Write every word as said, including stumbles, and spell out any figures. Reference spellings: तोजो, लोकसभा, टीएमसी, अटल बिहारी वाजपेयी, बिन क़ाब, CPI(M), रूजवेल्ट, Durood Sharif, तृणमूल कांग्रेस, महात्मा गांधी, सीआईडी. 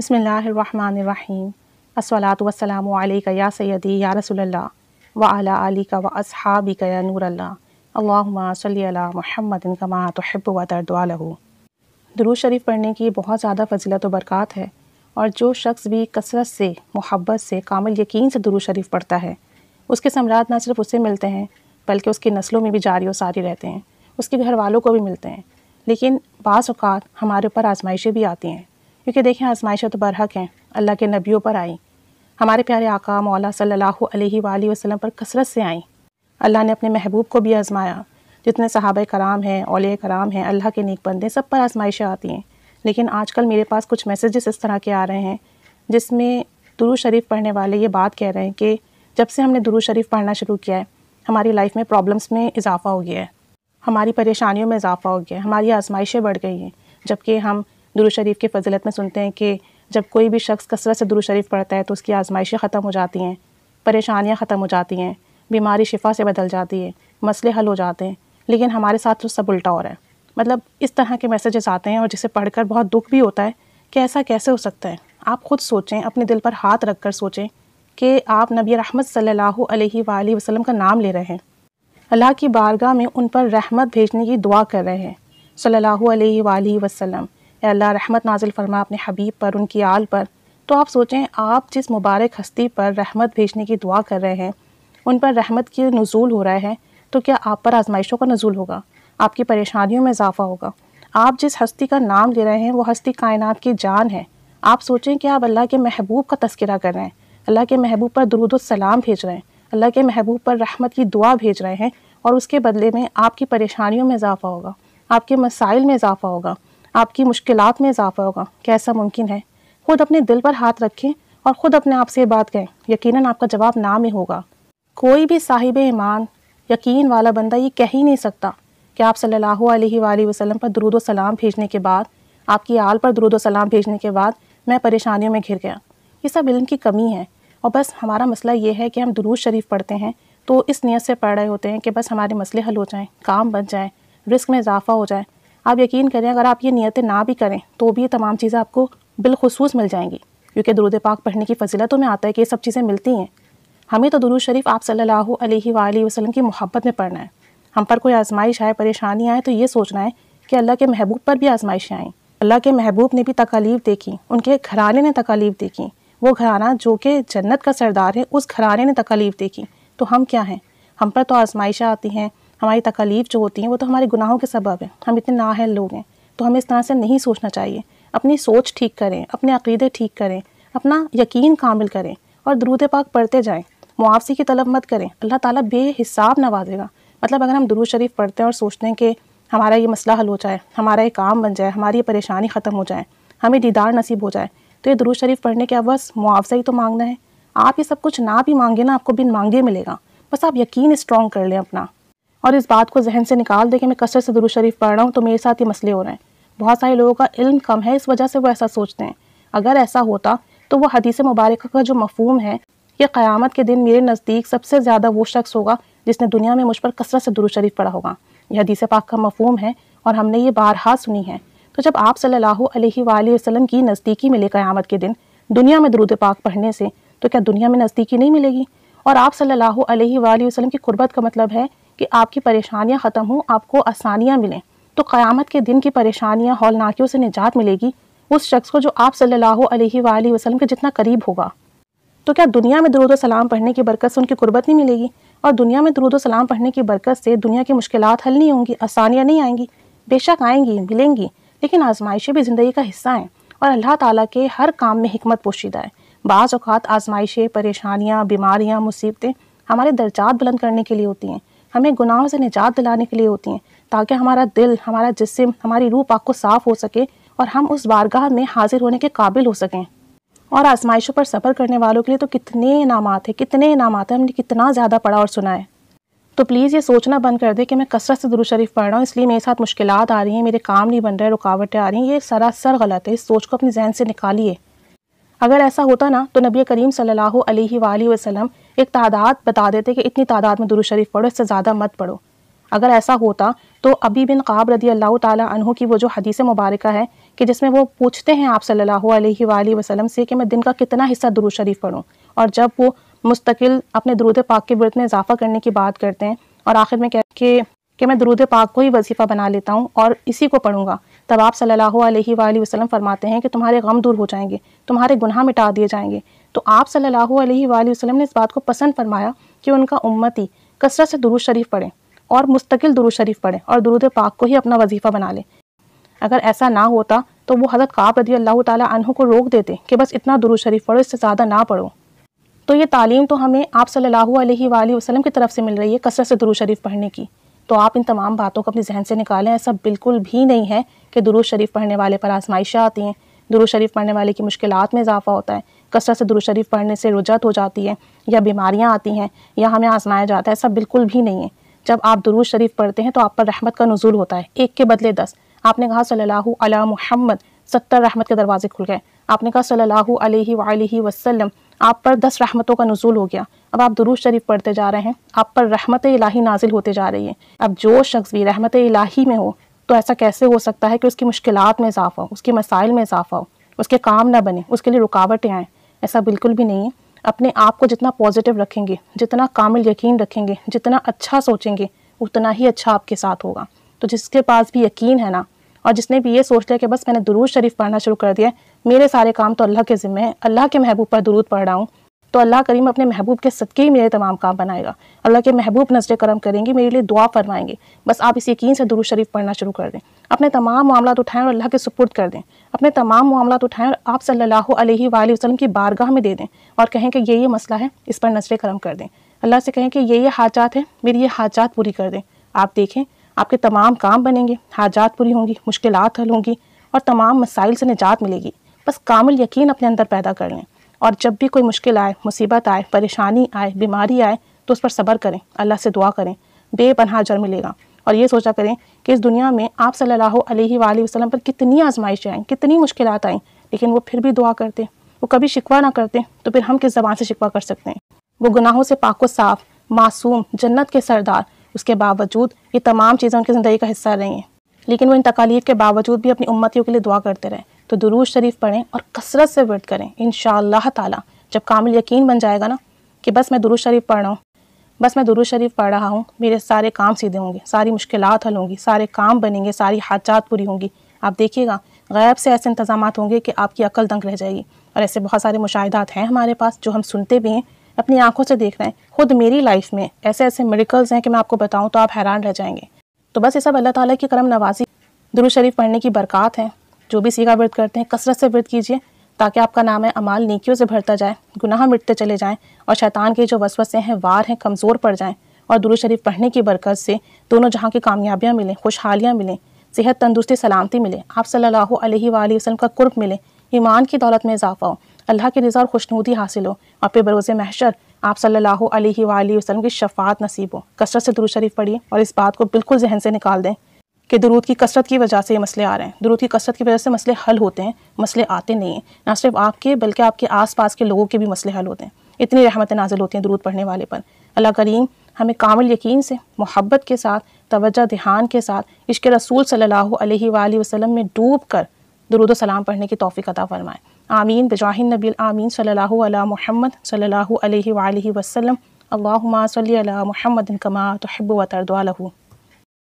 बिस्मिल्लाहिर्रहमानिर्रहीम अस्सलातु वस्सलामु अलैका या सय्यदी या रसूलल्लाह व अला आलिका व अस्हाबिका या नूरल्लाह अल्लाहुम्मा सल्ली अला मुहम्मदिन कमा तुहिब्बु व तर्दा लहू। दुरूद शरीफ पढ़ने की बहुत ज़्यादा फजीलत व बरक़ात है, और जो शख्स भी कसरत से, मोहब्बत से, कामिल यकीन से दुरूद शरीफ पढ़ता है, उसके समरात ना सिर्फ उसे मिलते हैं बल्कि उसकी नस्लों में भी जारी और सारी रहते हैं, उसके घर वालों को भी मिलते हैं। लेकिन बाज़ औक़ात हमारे ऊपर आजमाइशें भी आती हैं, क्योंकि देखें आजमाइशें तो बरहक हैं, अल्लाह के नबियों पर आई, हमारे प्यारे आका मौला सल्लल्लाहु अलैहि वाली वसल्लम पर कसरत से आई। अल्लाह ने अपने महबूब को भी आजमाया, जितने सहाबा कराम हैं, औलिया कराम हैं, अल्लाह के नेक बंदे, सब पर आजमाइशें आती हैं। लेकिन आजकल मेरे पास कुछ मैसेजेस इस तरह के आ रहे हैं जिसमें दुरूद शरीफ पढ़ने वाले ये बात कह रहे हैं कि जब से हमने दुरूद शरीफ पढ़ना शुरू किया है हमारी लाइफ में प्रॉब्लम्स में इजाफ़ा हो गया है, हमारी परेशानियों में इजाफ़ा हो गया है, हमारी आजमाइशें बढ़ गई हैं। जबकि हम दुरूद शरीफ के फजिलत में सुनते हैं कि जब कोई भी शख्स कसरत से दुरूद शरीफ पढ़ता है तो उसकी आजमाइशें ख़त्म हो जाती हैं, परेशानियां ख़त्म हो जाती हैं, बीमारी शिफा से बदल जाती है, मसले हल हो जाते हैं। लेकिन हमारे साथ तो सब उल्टा हो रहा है। मतलब इस तरह के मैसेजेस आते हैं और जिसे पढ़कर बहुत दुख भी होता है कि ऐसा कैसे हो सकता है। आप ख़ुद सोचें, अपने दिल पर हाथ रख कर सोचें कि आप नबी रहमत सल्लल्लाहु अलैहि वसल्लम का नाम ले रहे हैं, अल्लाह की बारगाह में उन पर रहमत भेजने की दुआ कर रहे हैं सल्लल्लाहु अलैहि वसल्लम, अल्लाह रहमत नाजिल फरमा अपने हबीब पर, उनकी आल पर। तो आप सोचें, आप जिस मुबारक हस्ती पर रहमत भेजने की दुआ कर रहे हैं, उन पर रहमत की नुज़ूल हो रहा है, तो क्या आप पर आजमाइशों का नुज़ूल होगा, आपकी परेशानियों में इजाफ़ा होगा। आप जिस हस्ती का नाम ले रहे हैं वो हस्ती कायनात की जान है। आप सोचें कि आप अल्लाह के महबूब का तस्करा कर रहे हैं, अल्लाह के महबूब पर दुरूद सलाम भेज रहे हैं, अल्लाह के महबूब पर रहमत की दुआ भेज रहे हैं, और उसके बदले में आपकी परेशानियों में इजाफ़ा होगा, आपके मसाइल में इजाफ़ा होगा, आपकी मुश्किलात में इजाफ़ा होगा। क्या ऐसा मुमकिन है? ख़ुद अपने दिल पर हाथ रखें और ख़ुद अपने आप से बात करें, यकीनन आपका जवाब ना में होगा। कोई भी साहिब ईमान, यकीन वाला बंदा ये कह ही नहीं सकता कि आप सल्लल्लाहु अलैहि वसल्लम पर दुरूद व सलाम भेजने के बाद, आपकी आल पर दुरूद व सलाम भेजने के बाद मैं परेशानियों में घिर गया। ये सब इल्म की कमी है, और बस हमारा मसला ये है कि हम दुरूद शरीफ पढ़ते हैं तो इस नीयत से पढ़ रहे होते हैं कि बस हमारे मसले हल हो जाएँ, काम बन जाए, रिस्क में इजाफ़ा हो जाए। आप यकीन करें, अगर आप ये नियतें ना भी करें तो भी ये तमाम चीज़ें आपको बिलखुसूस मिल जाएंगी, क्योंकि दुरूद पाक पढ़ने की फजीलतों में आता है कि ये सब चीज़ें मिलती हैं। हमें तो दुरूद शरीफ आप सल्लल्लाहु अलैहि वाली वसल्लम की मोहब्बत में पढ़ना है। हम पर कोई आजमाइश आए, परेशानी आए, तो ये सोचना है कि अल्लाह के महबूब पर भी आजमाइशें आएँ। अल्लाह के महबूब ने भी तकालीफ देखी, उनके घराने ने तकालीफ देखी, वो घराना जो कि जन्नत का सरदार है, उस घराने ने तकालीफ देखी। तो हम क्या हैं? हम पर तो आजमाइशें आती हैं, हमारी तकलीफ़ जो होती हैं वो तो हमारे गुनाहों के सबब है, हम इतने नाअहल लोग हैं, तो हमें इस तरह से नहीं सोचना चाहिए। अपनी सोच ठीक करें, अपने अक़ीदे ठीक करें, अपना यकीन कामिल करें और दुरूद पाक पढ़ते जाएं। मुआवजे की तलब मत करें, अल्लाह ताला बेहिसाब नवाजेगा। मतलब अगर हम दुरूद शरीफ पढ़ते हैं और सोचते हैं कि हमारा ये मसला हल हो जाए, हमारा ये काम बन जाए, हमारी ये परेशानी ख़त्म हो जाए, हमें दीदार नसीब हो जाए, तो ये दुरूद शरीफ पढ़ने के बस मुआवजा ही तो मांगना है। आप ये सब कुछ ना भी मांगे ना, आपको बिन मांगे मिलेगा। बस आप यकीन स्ट्रॉन्ग कर लें अपना, और इस बात को जहन से निकाल दें कि मैं कसरत से दुरूद शरीफ पढ़ रहा हूँ तो मेरे साथ ये मसले हो रहे हैं। बहुत सारे लोगों का इल्म कम है, इस वजह से वो ऐसा सोचते हैं। अगर ऐसा होता तो वो हदीस मुबारक का जो मफहूम है, ये क़यामत के दिन मेरे नज़दीक सबसे ज़्यादा वो शख्स होगा जिसने दुनिया में मुझ पर कसरत से दुरूद शरीफ पढ़ा होगा। यह हदीस पाक का मफहूम है और हमने ये बारहा सुनी है। तो जब आप सल्लल्लाहु अलैहि वसल्लम की नज़दीकी मिले क़यामत के दिन दुनिया में दुरूद पाक पढ़ने से, तो क्या दुनिया में नज़दीकी नहीं मिलेगी? और आप सल्लल्लाहु अलैहि वसल्लम की कुर्बत का मतलब है कि आपकी परेशानियां ख़त्म हों, आपको आसानियां मिलें, तो क़यामत के दिन की परेशानियां, हौलनाकियों से निजात मिलेगी उस शख्स को जो आप सल्लल्लाहु अलैहि वसल्लम के जितना करीब होगा। तो क्या दुनिया में दुरूद सलाम पढ़ने की बरकत से उनकी कुर्बत नहीं मिलेगी? और दुनिया में दुरूद सलाम पढ़ने की बरकत से दुनिया की मुश्किलात हल नहीं होंगी, आसानियाँ नहीं आएँगी? बेशक आएँगी, मिलेंगी, लेकिन आजमाइशें भी ज़िंदगी का हिस्सा हैं, और अल्लाह ताला के हर काम में हिकमत पोशीदा है। बाज़ औक़ात आजमाइशें, परेशानियाँ, बीमारियाँ, मुसीबतें हमारे दर्जात बुलंद करने के लिए होती हैं, हमें गुनाहों से निजात दिलाने के लिए होती हैं, ताकि हमारा दिल, हमारा जिस्म, हमारी रूह पाक को साफ़ हो सके और हम उस बारगाह में हाजिर होने के काबिल हो सकें। और आजमाइशों पर सब्र करने वालों के लिए तो कितने इनामात हैं, कितने इनामात हैं, हमने कितना ज़्यादा पढ़ा और सुना है। तो प्लीज़ ये सोचना बंद कर दे कि मैं कसरत से दुरूद शरीफ पढ़ रहा हूँ इसलिए मेरे साथ मुश्किलात आ रही हैं, मेरे काम नहीं बन रहे, रुकावटें आ रही हैं, ये सरासर गलत है। इस सोच को अपने जहन से निकालिए। अगर ऐसा होता ना तो नबी करीम सल्लल्लाहु अलैहि वसल्लम एक तादाद बता देते कि इतनी तादाद में दुरूद शरीफ पढ़ो, इससे ज़्यादा मत पढ़ो। अगर ऐसा होता तो अभी बिन क़ाब रदी अल्लाह ताला अन्हु की वो जो हदीस मुबारक है कि जिसमें वो पूछते हैं आप सल्लल्लाहु अलैहि वसल्लम से कि मैं दिन का कितना हिस्सा दुरूद शरीफ पढ़ूँ, और जब वो मुस्तकिल अपने दुरूद पाक के वर्त में इजाफ़ा करने की बात करते हैं और आखिर में कहते हैं कि मैं दुरूद पाक को ही वजीफ़ा बना लेता हूँ और इसी को पढ़ूँगा, तब आप सल्लल्लाहु अलैहि वसल्लम फरमाते हैं कि तुम्हारे गम दूर हो जाएंगे, तुम्हारे गुनाह मिटा दिए जाएंगे। तो आप सल्लल्लाहु अलैहि वसल्लम ने इस बात को पसंद फरमाया कि उनका उम्मती कसरत से दुरूद शरीफ पढ़ें और मुस्तकिल दुरूद शरीफ पढ़ें और दुरूद पाक को ही अपना वजीफ़ा बना लें। अगर ऐसा ना होता तो वो हज़रत क़ाब रदी अल्लाह ताला अन्हु को रोक देते कि बस इतना दुरूद शरीफ पढ़ो, इससे ज़्यादा ना पढ़ो। तो ये तालीम तो हमें आप सल्लल्लाहु अलैहि वसल्लम की तरफ से मिल रही है कसरत से दुरूद शरीफ पढ़ने की। तो आप इन तमाम बातों को अपने जहन से निकालें। ऐसा बिल्कुल भी नहीं है कि दुरूद शरीफ पढ़ने वाले पर आजमाइशां आती हैं, दुरूद शरीफ पढ़ने वाले की मुश्किलात में इजाफ़ा होता है, कसरत से दुरूद शरीफ पढ़ने से रुजत हो जाती है या बीमारियां आती हैं या हमें आजमाया जाता है, ऐसा बिल्कुल भी नहीं है। जब आप दुरूद शरीफ पढ़ते हैं तो आप पर रहमत का नुज़ूल होता है, एक के बदले दस। आपने कहा सल्लल्लाहु अला मुहम्मद, सत्तर रहमत के दरवाजे खुल गए। आपने कहा सल्लल्लाहु अलैहि वालैहि वसल्लम, आप पर दस रहमतों का नुज़ूल हो गया। अब आप दुरूद शरीफ पढ़ते जा रहे हैं, आप पर रहमत इलाही नाजिल होते जा रही है। अब जो शख्स भी रहमत इलाही में हो तो ऐसा कैसे हो सकता है कि उसकी मुश्किलात में इजाफ़ा हो, उसके मसाइल में इजाफ़ा हो, उसके काम ना बने, उसके लिए रुकावटें आएँ, ऐसा बिल्कुल भी नहीं है। अपने आप को जितना पॉजिटिव रखेंगे, जितना कामिल यकीन रखेंगे, जितना अच्छा सोचेंगे, उतना ही अच्छा आपके साथ होगा। तो जिसके पास भी यकीन है ना, और जिसने भी ये सोच लिया कि बस मैंने दुरूद शरीफ पढ़ना शुरू कर दिया है, मेरे सारे काम तो अल्लाह के ज़िम्मे हैं, अल्लाह के महबूब पर दुरूद पढ़ रहा हूँ, तो अल्लाह करीम अपने महबूब के सदके ही मेरे तमाम काम बनाएगा, अल्लाह के महबूब नजर करम करेंगे, मेरे लिए दुआ फरमाएंगे, बस आप इस यकीन से दुरूद शरीफ पढ़ना शुरू कर दें। अपने तमाम मामलात उठाएं और अल्लाह के सुपुर्द कर दें। अपने तमाम मामलात उठाएं और आप सल्लल्लाहु अलैहि वसल्लम की बारगाह में दे दें और कहें कि ये ये मसला है, इस पर नजर करम कर दें। अल्लाह से कहें कि ये ये हाजात हैं, मेरी ये हाजात पूरी कर दें। आप देखें आपके तमाम काम बनेंगे, हाजात पूरी होंगी, मुश्किलात हल होंगी और तमाम मसाइल से निजात मिलेगी। बस कामिल यकीन अपने अंदर पैदा कर लें और जब भी कोई मुश्किल आए, मुसीबत आए, परेशानी आए, बीमारी आए तो उस पर सब्र करें, अल्लाह से दुआ करें, बेपनाह अजर मिलेगा। और ये सोचा करें कि इस दुनिया में आप सल्लल्लाहु अलैहि वसल्लम पर कितनी आजमाइशें आएँ, कितनी मुश्किलात आएँ, लेकिन वो फिर भी दुआ करते, वो कभी शिकवा ना करते, तो फिर हम किस ज़बान से शिकवा कर सकते हैं। वो गुनाहों से पाक व साफ़, मासूम, जन्नत के सरदार, उसके बावजूद ये तमाम चीज़ें उनकी ज़िंदगी का हिस्सा रही हैं, लेकिन वो इन तकालीफ के बावजूद भी अपनी उम्मतियों के लिए दुआ करते रहे। तो दुरूद शरीफ पढ़ें और कसरत से वर्द करें। इंशाअल्लाह ताला जब कामिल यकीन बन जाएगा ना कि बस मैं दुरूद शरीफ पढ़ रहा हूँ, बस मैं दुरूद शरीफ पढ़ रहा हूँ, मेरे सारे काम सीधे होंगे, सारी मुश्किलात हल होंगी, सारे काम बनेंगे, सारी हाजात पूरी होंगी। आप देखिएगा गैब से ऐसे इंतजामात होंगे कि आपकी अकल दंग रह जाएगी। और ऐसे बहुत सारे मुशाहिदात हैं हमारे पास जो हम सुनते भी हैं, अपनी आंखों से देख रहे हैं। खुद मेरी लाइफ में ऐसे ऐसे मिरेकल्स हैं कि मैं आपको बताऊँ तो आप हैरान रह जाएंगे। तो बस ये सब अल्लाह ताला की करम नवाजी, दुरूद शरीफ पढ़ने की बरक़ात है। जो भी सीखा व्रत करते हैं कसरत से व्रत कीजिए ताकि आपका नाम है अमाल नेकियों से भरता जाए, गुनाह मिटते चले जाएं और शैतान के जो वसवसे हैं, वार हैं, कमज़ोर पड़ जाएं। और दुरूद शरीफ पढ़ने की बरकत से दोनों जहां की कामयाबियां मिलें, खुशहालियां मिलें, सेहत तंदुरुस्ती सलामती मिले, आप सल्लल्लाहु अलैहि वसल्लम का कुर्ब मिले, ईमान की दौलत में इजाफा हो, अल्लाह की रज़ा और खुशनुदी हासिल हो और फिर बरोज़ महशर आप सल्लल्लाहु अलैहि वसल्लम की शफाअत नसीब हो। कसरत से दुरूद शरीफ पढ़िए और इस बात को बिल्कुल जहन से निकाल दें कि दुरूद की कसरत की वजह से ये मसले आ रहे हैं, दुरूद की कसरत की वजह से मसले हल होते हैं, मसले आते नहीं हैं। ना सिर्फ आपके बल्कि आपके आसपास के लोगों के भी मसले हल होते हैं। इतनी रहमतें नाजिल होती हैं दुरूद पढ़ने वाले पर। अल्लाह करीम हमें कामिल यकीन से, मोहब्बत के साथ, तवज्जो ध्यान के साथ, इश्क रसूल सल्लल्लाहु अलैहि वसल्लम में डूब कर दुरूद सलाम पढ़ने की तौफीक अता फरमाएं। आमीन बिजाहिन नबील आमीन सल्लल्लाहु अला मुहम्मद सल्लल्लाहु अलैहि वसल्लम। अल्लाहुम्मा सल्लि अला मुहम्मदिन कमा तुहिब्बु व तर्दा लहू।